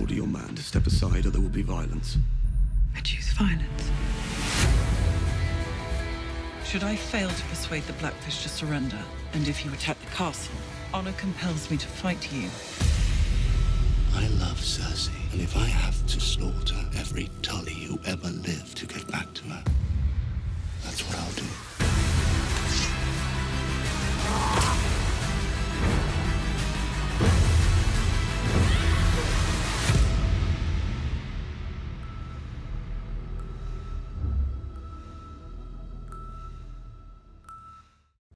Order your man to step aside or there will be violence. I choose violence. Should I fail to persuade the Blackfish to surrender, and if you attack the castle, honor compels me to fight you. I love Cersei, and if I have to slaughter every Tully who ever